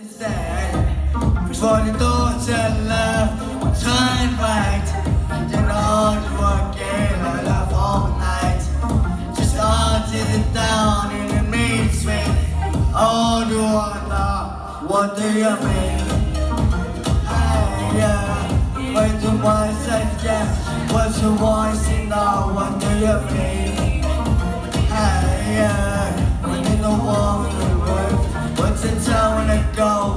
It's that for the thoughts and love shine bright, and you're not working I love all night. Just hunted it down in the main swing. Oh, do I know what do you mean? Yeah, wait to my side, yes. What's your voice in now? What do you mean? Yeah, when in the world, what's the time when I go?